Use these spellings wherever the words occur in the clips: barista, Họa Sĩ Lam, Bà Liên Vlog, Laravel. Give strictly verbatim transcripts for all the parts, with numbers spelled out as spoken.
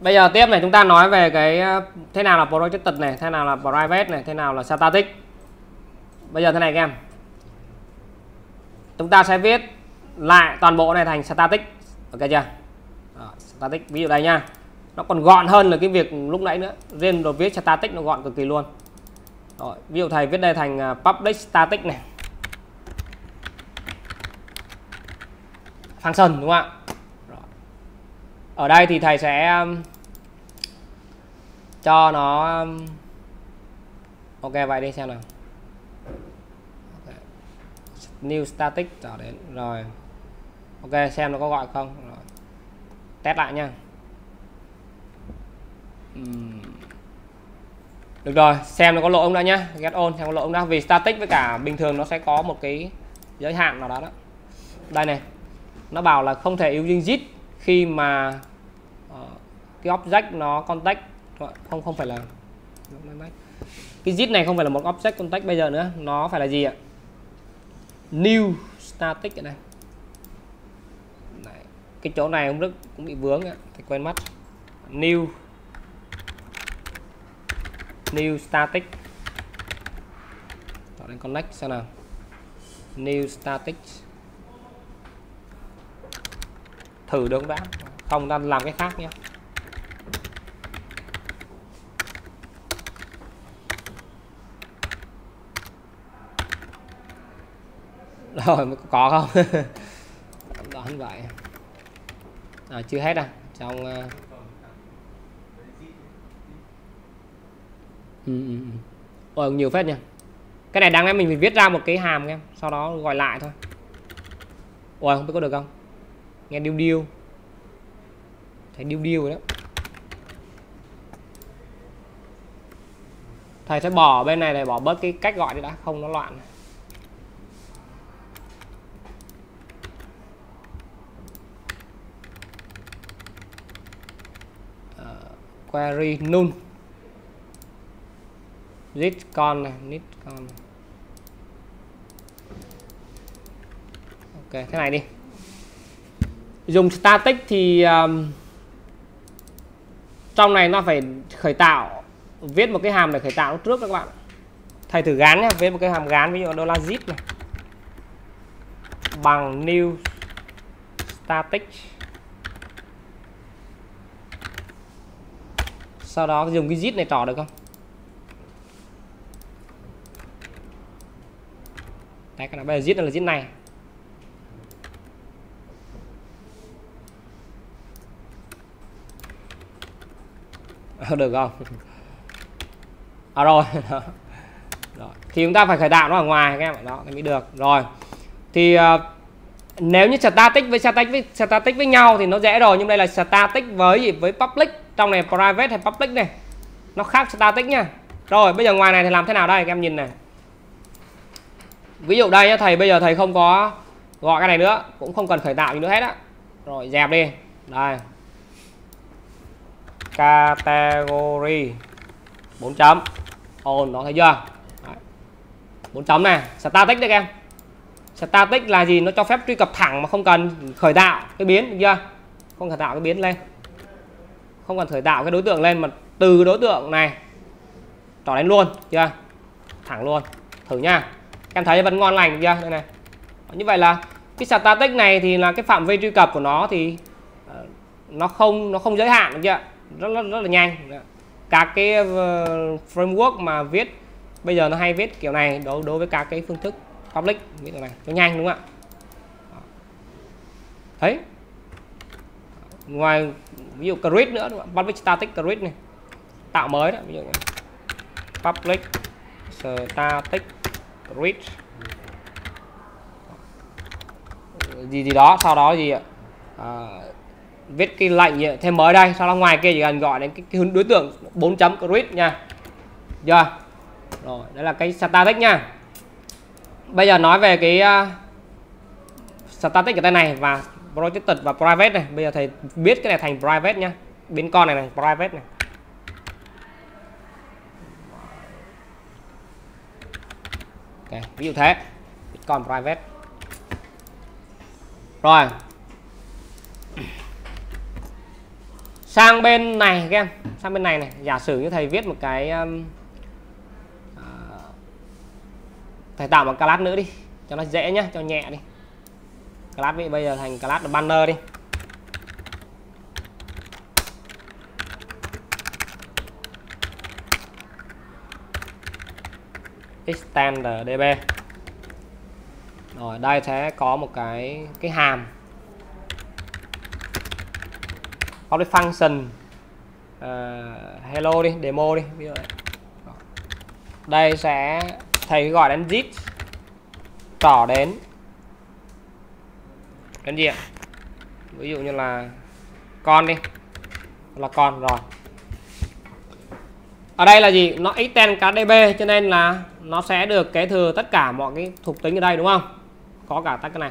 Bây giờ tiếp này chúng ta nói về cái thế nào là protected này, thế nào là private này, thế nào là static. Bây giờ thế này các em, chúng ta sẽ viết lại toàn bộ này thành static, ok chưa? Đó, static ví dụ đây nha, nó còn gọn hơn là cái việc lúc nãy nữa. Riêng đồ viết static nó gọn cực kỳ luôn. Rồi, ví dụ thầy viết đây thành public static này, function đúng không ạ? Ở đây thì thầy sẽ cho nó ok vậy đi xem nào. Okay. New static trở đến rồi. Ok xem nó có gọi không. Rồi. Test lại nha. Uhm. Được rồi, xem nó có lỗi không đã nhá. Get on xem có lỗi không đã. Vì static với cả bình thường nó sẽ có một cái giới hạn nào đó đó. Đây này. Nó bảo là không thể using zip khi mà uh, cái object nó context không không phải là cái zip này không phải là một object context bây giờ nữa, nó phải là gì ạ? New static ở đây. Đấy. Cái chỗ này ông Đức cũng bị vướng ạ, thì quên mất. New new static. Tạo lên connect xem nào. New static. Thử được đã, không ta làm cái khác nhé. Rồi mới có không? Đoán vậy. À, chưa hết à? Trong. Uh... Ừ, ừ. Ôi, nhiều phết nhỉ. Cái này đáng lẽ mình phải viết ra một cái hàm em, sau đó gọi lại thôi. Ôi không biết có được không? Nghe điêu điêu thầy điêu điêu rồi đó. Thầy sẽ bỏ bên này để bỏ bớt cái cách gọi đi đã, không nó loạn. uh, Query null list con này, list con. Ok thế này đi. Dùng static thì um, trong này nó phải khởi tạo, viết một cái hàm để khởi tạo lúc trước các bạn. Thầy thử gán nhé, viết một cái hàm gán ví dụ đô la zip này bằng new static. Sau đó dùng cái zip này trỏ được không? Đấy, cái này bây giờ zip là zip này. Được không? À rồi. Rồi. Thì chúng ta phải khởi tạo nó ở ngoài các em ạ. Đó mới được. Rồi. Thì uh, nếu như static với static với static với nhau thì nó dễ rồi, nhưng đây là static với gì? Với public. Trong này private hay public này. Nó khác static nha. Rồi, bây giờ ngoài này thì làm thế nào đây các em nhìn này. Ví dụ đây nhá, thầy bây giờ thầy không có gọi cái này nữa, cũng không cần khởi tạo gì nữa hết á. Rồi, dẹp đi. Đây. Category bốn chấm on nó thấy chưa? Đấy. bốn chấm này, static đấy các em. Static là gì? Nó cho phép truy cập thẳng mà không cần khởi tạo cái biến, được chưa? Không khởi tạo cái biến lên. Không cần khởi tạo cái đối tượng lên mà từ đối tượng này trỏ đến luôn, chưa? Thẳng luôn. Thử nha. Các em thấy vẫn ngon lành chưa? Đây này. Như vậy là cái static này thì là cái phạm vi truy cập của nó thì nó không nó không giới hạn, được chưa? Rất, rất, rất là nhanh. Các cái framework mà viết bây giờ nó hay viết kiểu này đối đối với các cái phương thức public như thế này, nó nhanh đúng không ạ? Thấy ngoài ví dụ create nữa đúng không? Public static create này, tạo mới đó, ví dụ public static create gì gì đó, sau đó gì ạ? À, viết cái lệnh thêm mới đây, sau đó ngoài kia chỉ cần gọi đến cái, cái đối tượng bốn chấm grid nha. Giờ rồi đấy là cái static nha. Bây giờ nói về cái uh, static ở đây này và protected và private này. Bây giờ thầy biết cái này thành private nha, biến con này này private này. Okay, ví dụ thế, biến con private rồi. sang bên này các em, sang bên này này, giả sử như thầy viết một cái um, uh, thầy tạo một class nữa đi cho nó dễ nhá, cho nhẹ đi. Class bây giờ thành class banner đi. Extend db. Rồi đây sẽ có một cái cái hàm có cái function uh, hello đi, demo đi. Đây sẽ thầy gọi đến zip trỏ đến đến gì ạ? Ví dụ như là con đi, là con rồi. Ở đây là gì? Nó extend cả db cho nên là nó sẽ được kế thừa tất cả mọi cái thuộc tính ở đây đúng không? Có cả tất cái này.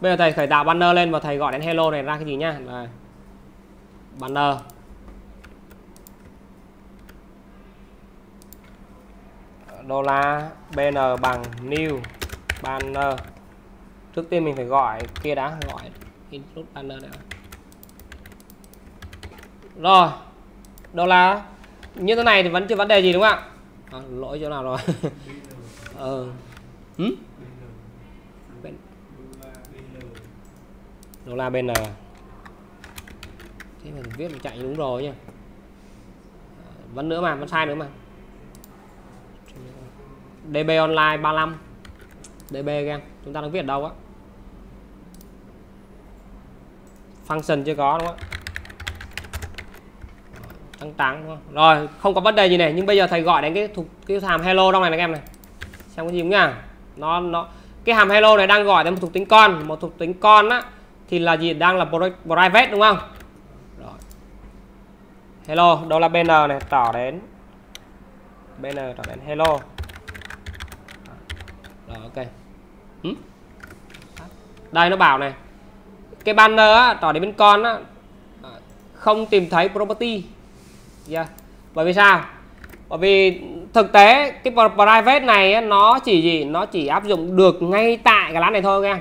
Bây giờ thầy khởi tạo banner lên và thầy gọi đến hello này ra cái gì nhá. Đây. Banner. Đô la bn bằng new banner. Trước tiên mình phải gọi kia đã, gọi include banner đã. Rồi. Đô la như thế này thì vẫn chưa vấn đề gì đúng không ạ? À, lỗi chỗ nào rồi? ờ. Hử? Đô la bn. Thế mình viết mình chạy đúng rồi nha. Vẫn nữa mà, vẫn sai nữa mà. db online ba mươi lăm. db gang, chúng ta đang viết ở đâu á? Function chưa có đúng không ạ? Tăng tăng đúng không? Rồi, không có vấn đề gì này, nhưng bây giờ thầy gọi đến cái thuộc cái hàm hello trong này này các em này. Xem cái gì đúng nha. Nó nó cái hàm hello này đang gọi đến một thuộc tính con, một thuộc tính con á thì là gì? Đang là private đúng không? Rồi. Hello, đó là bn này, tỏ đến bn tỏ đến hello. Rồi ok. Ừ? Đây nó bảo này. Cái banner á tỏ đến bên con á không tìm thấy property. Yeah. Bởi vì sao? Bởi vì thực tế cái private này nó chỉ gì? Nó chỉ áp dụng được ngay tại class này thôi các em.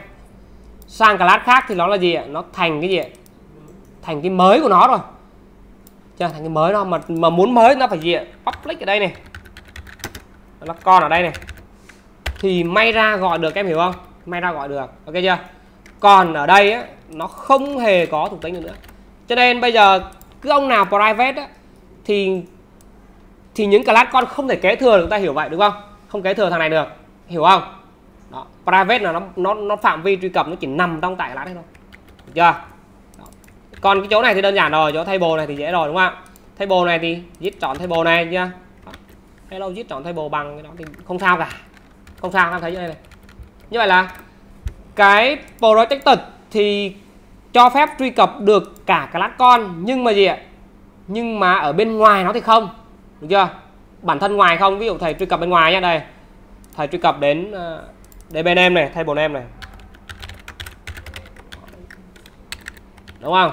Sang class khác thì nó là gì ạ? Nó thành cái gì ạ? Thành cái mới của nó rồi. Chưa, thành cái mới nó mà mà muốn mới nó phải gì ạ? Public ở đây này. Nó con ở đây này. Thì may ra gọi được em hiểu không? May ra gọi được. Ok chưa? Còn ở đây á, nó không hề có thuộc tính được nữa. Cho nên bây giờ cứ ông nào private á thì thì những class con không thể kế thừa được, ta hiểu vậy đúng không? Không kế thừa thằng này được, hiểu không? Đó, private là nó nó nó phạm vi truy cập nó chỉ nằm trong tại class đấy thôi. Được chưa? Đó. Còn cái chỗ này thì đơn giản rồi, chỗ table này thì dễ rồi đúng không ạ? Table này thì viết chọn table này nhá. Hello viết chọn table bằng cái đó thì không sao cả. Không sao, các em thấy như đây này. Như vậy là cái protected thì cho phép truy cập được cả class con nhưng mà gì ạ? Nhưng mà ở bên ngoài nó thì không. Được chưa? Bản thân ngoài không. Ví dụ thầy truy cập bên ngoài nhé. Đây. Thầy truy cập đến uh, db name này. Table name này. Đúng không?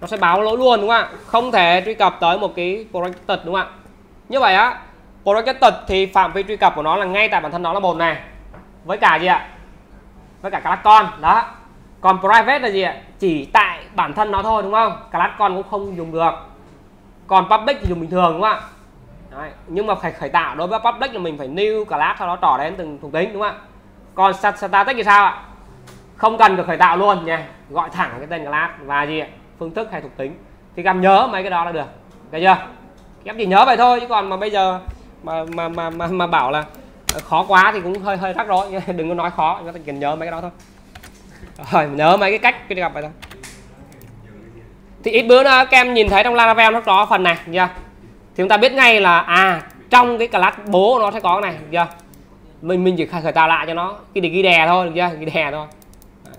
Nó sẽ báo lỗi luôn đúng không ạ? Không thể truy cập tới một cái protected đúng không ạ? Như vậy á. Protected thì phạm vi truy cập của nó là ngay tại bản thân nó là một này. Với cả gì ạ? Với cả class con. Đó. Còn private là gì ạ? Chỉ tại bản thân nó thôi đúng không? Class con cũng không dùng được. Còn public thì dùng bình thường đúng không ạ? Đấy. Nhưng mà phải khởi tạo đối với public là mình phải new class sau đó trỏ đến từng thuộc tính đúng không ạ? Còn static thì sao ạ? Không cần được khởi tạo luôn nha, gọi thẳng cái tên class và gì ạ? Phương thức hay thuộc tính thì các em nhớ mấy cái đó là được, được chưa? Các em chỉ nhớ vậy thôi chứ còn mà bây giờ mà mà mà mà, mà bảo là khó quá thì cũng hơi hơi rắc rối, đừng có nói khó, chúng ta cần nhớ mấy cái đó thôi. Rồi nhớ mấy cái cách khi gặp vậy thôi. Thì ít bữa nữa các em nhìn thấy trong Laravel nó có phần này chưa? Thì chúng ta biết ngay là à trong cái class bố nó sẽ có cái này chưa? Mình mình chỉ khởi tạo lại cho nó cái để ghi đè thôi được chưa? Ghi đè thôi. Đấy.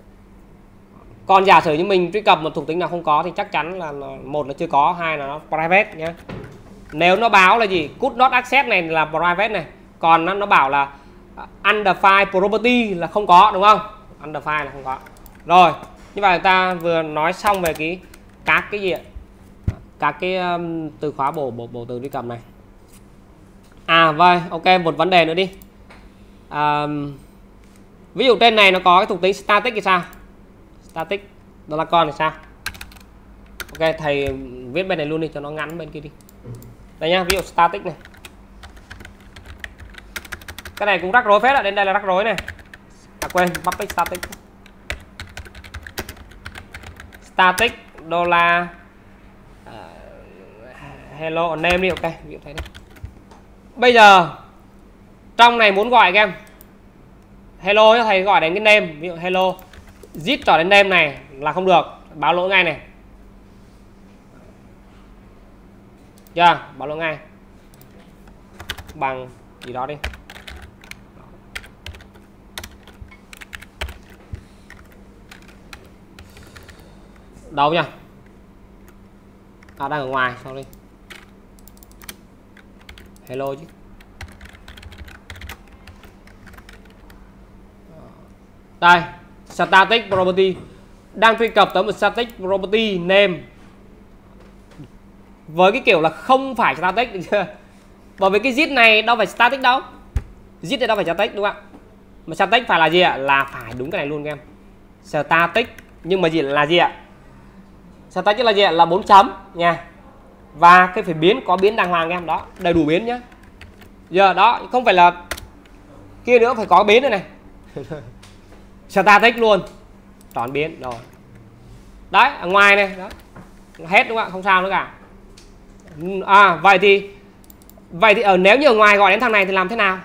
Còn giả sử như mình truy cập một thuộc tính nào không có thì chắc chắn là một là chưa có, hai là nó private nhá. Nếu nó báo là gì? Could not access này là private này. Còn nó nó bảo là under file property là không có đúng không? Under file là không có. Rồi, như vậy ta vừa nói xong về cái các cái gì ạ? Các cái um, từ khóa bổ bổ bổ từ đi cầm này. À vâng, ok, một vấn đề nữa đi. Um, ví dụ trên này nó có cái thuộc tính static thì sao? Static đó là con thì sao? Ok, thầy viết bên này luôn đi cho nó ngắn bên kia đi. Đây nhá, ví dụ static này. Cái này cũng rắc rối phết ạ, đến đây là rắc rối này. À quên, public static. Static dollar uh, hello name đi, ok, ví dụ thế đi. Bây giờ trong này muốn gọi các em hello cho thầy gọi đến cái name, ví dụ hello zip trở đến name này là không được, báo lỗi ngay này. Chưa, yeah, báo lỗi ngay bằng gì đó đi. Đâu nha. À đang ở ngoài, sau đi. Hello chứ. Đây, static property. Đang truy cập tới một static property name. Với cái kiểu là không phải static được chưa? Bởi vì cái zip này đâu phải static đâu. Zip này đâu phải static đúng không ạ? Mà static phải là gì ạ? Là phải đúng cái này luôn các em. Static nhưng mà gì là gì ạ? Static là gì ạ? Là bốn chấm nha. Và cái phải biến có biến đàng hoàng các em đó, đầy đủ biến nhá. Giờ đó không phải là kia nữa, phải có biến nữa này. Static luôn. Tròn biến rồi. Đấy, ở ngoài này đó. Hết đúng không ạ? Không sao nữa cả. À vậy thì vậy thì ở nếu như ở ngoài gọi đến thằng này thì làm thế nào?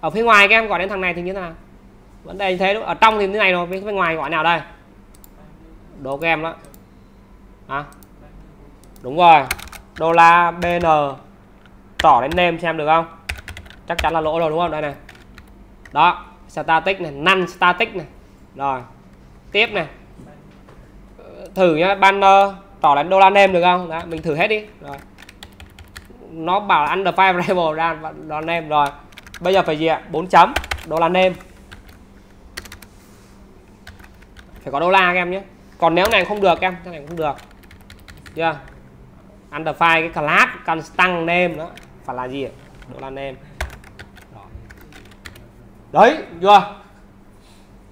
Ở phía ngoài các em gọi đến thằng này thì như thế nào? Vấn đề như thế đúng. Ở trong thì như thế này rồi, bên ngoài gọi nào đây? Đồ các em đó. À, đúng rồi, đô la bê en tỏ đến name xem được không? Chắc chắn là lỗi rồi đúng không? Đây này. Đó, static này, non static này. Rồi. Tiếp này. Thử nhá, banner tỏ đến đô la name được không? Đó, mình thử hết đi. Rồi. Nó bảo là under five variable ra đô la name rồi. Bây giờ phải gì ạ? bốn chấm đô la name. Phải có đô la các em nhé. Còn nếu này không được em, cái này không được. Chưa? Yeah. Under file cái class constant name đó phải là gì? Đó là name. Đấy, chưa?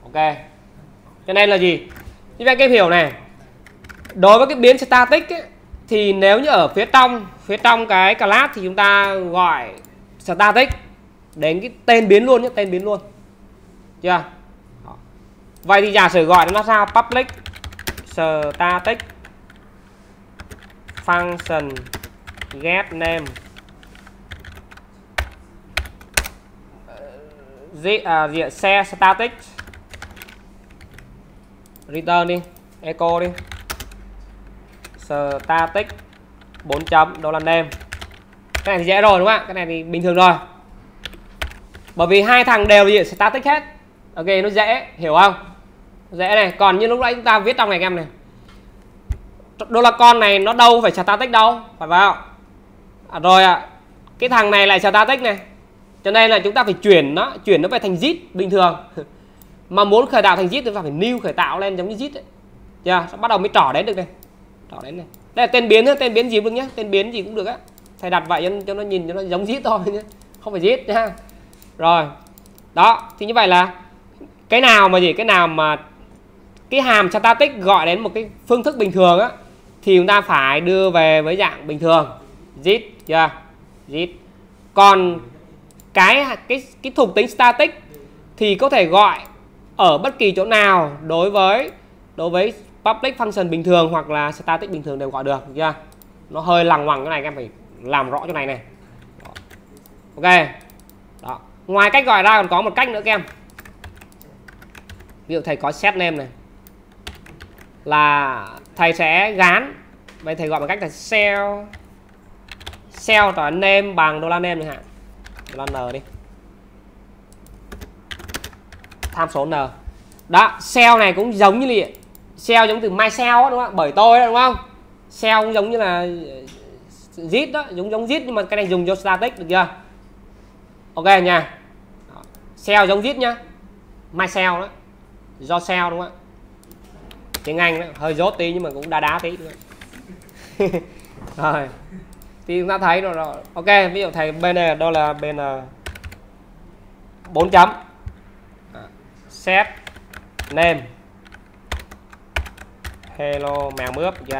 Ok. Cho nên là gì? Như vậy cái hiểu này. Đối với cái biến static ấy, thì nếu như ở phía trong, phía trong cái class thì chúng ta gọi static đến cái tên biến luôn nhé, tên biến luôn. Chưa? Yeah. Vậy thì giả sử gọi nó sao? Public static function get name diện uh, xe static return đi, echo đi, static bốn chấm đô la name. Cái này thì dễ rồi đúng không ạ? Cái này thì bình thường rồi, bởi vì hai thằng đều gì static hết. Ok, nó dễ hiểu không? Dễ này. Còn như lúc nãy chúng ta viết trong này các em này, đô la con này nó đâu phải static đâu, phải vào à, rồi ạ à. Cái thằng này lại static này, cho nên là chúng ta phải chuyển nó chuyển nó về thành zip bình thường. Mà muốn khởi tạo thành zip thì phải new khởi tạo lên giống như zip ấy. Yeah, bắt đầu mới trỏ đến được này, trỏ đến này. Đây là tên biến nữa, tên biến gì cũng được nhé, tên biến gì cũng được á, thầy đặt vậy cho nó nhìn cho nó giống zip thôi nhé, không phải zip nha. Rồi đó, thì như vậy là cái nào mà gì cái nào mà cái hàm static gọi đến một cái phương thức bình thường á thì chúng ta phải đưa về với dạng bình thường zip chưa, yeah, zip. Còn cái cái cái thuộc tính static thì có thể gọi ở bất kỳ chỗ nào, đối với đối với public function bình thường hoặc là static bình thường đều gọi được chưa, yeah. Nó hơi lằng ngoằng cái này, các em phải làm rõ chỗ này này. Ok đó, ngoài cách gọi ra còn có một cách nữa các em. Ví dụ thầy có set name này, là thầy sẽ gán, vậy thầy gọi bằng cách là sell sell tỏ name bằng đô la name chẳng hạn, đô la n đi, tham số n. Đó, sell này cũng giống như là sell giống từ my sell đúng không? Bởi tôi đó, đúng không? Sell cũng giống như là zip đó, giống giống zip nhưng mà cái này dùng cho static được chưa? Ok nha. Sell giống zip nhá. My sell đó. Do sell đúng không ạ? Tiếng Anh đó, hơi dốt tí nhưng mà cũng đá đá tí. Rồi. Thì chúng ta thấy rồi, rồi. Ok, ví dụ thầy bên này đâu là bên bốn chấm à, set name hello mèo mướp chưa?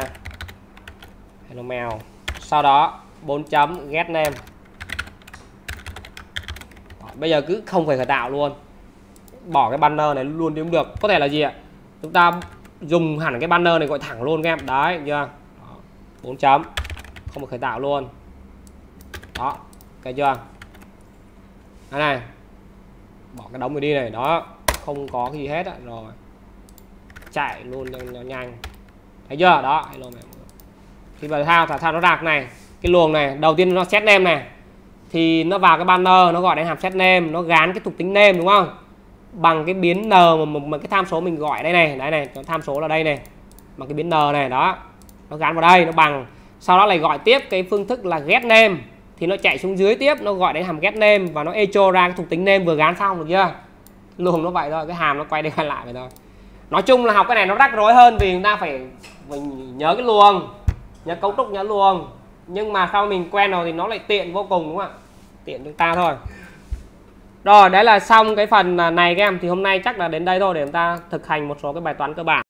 hello mèo. Sau đó bốn chấm get name. Bây giờ cứ không phải khởi tạo luôn, bỏ cái banner này luôn đi cũng được. Có thể là gì ạ, chúng ta dùng hẳn cái banner này gọi thẳng luôn các em. Đấy chưa, bốn chấm không phải khởi tạo luôn đó, cái chưa. Đây này, bỏ cái đống này đi này, đó không có gì hết á. Rồi chạy luôn nhanh nhanh, thấy chưa. Đó hello mẹ. Thì bây giờ thao thả thao nó rạc này, cái luồng này đầu tiên nó set name này, thì nó vào cái banner nó gọi đến hàm set name, nó gán cái thuộc tính name đúng không, bằng cái biến n mà, mà, mà cái tham số mình gọi đây này, đấy này, tham số là đây này, bằng cái biến n này đó, nó gắn vào đây nó bằng. Sau đó lại gọi tiếp cái phương thức là get name, thì nó chạy xuống dưới tiếp, nó gọi đến hàm get name và nó echo ra cái thuộc tính name vừa gán xong, được chưa. Luồng nó vậy thôi, cái hàm nó quay đi quay lại vậy thôi. Nói chung là học cái này nó rắc rối hơn vì chúng ta phải mình nhớ cái luồng, nhớ cấu trúc, nhớ luồng, nhưng mà sau mình quen rồi thì nó lại tiện vô cùng đúng không ạ, tiện chúng ta thôi. Rồi đấy là xong cái phần này các em, thì hôm nay chắc là đến đây thôi để chúng ta thực hành một số cái bài toán cơ bản.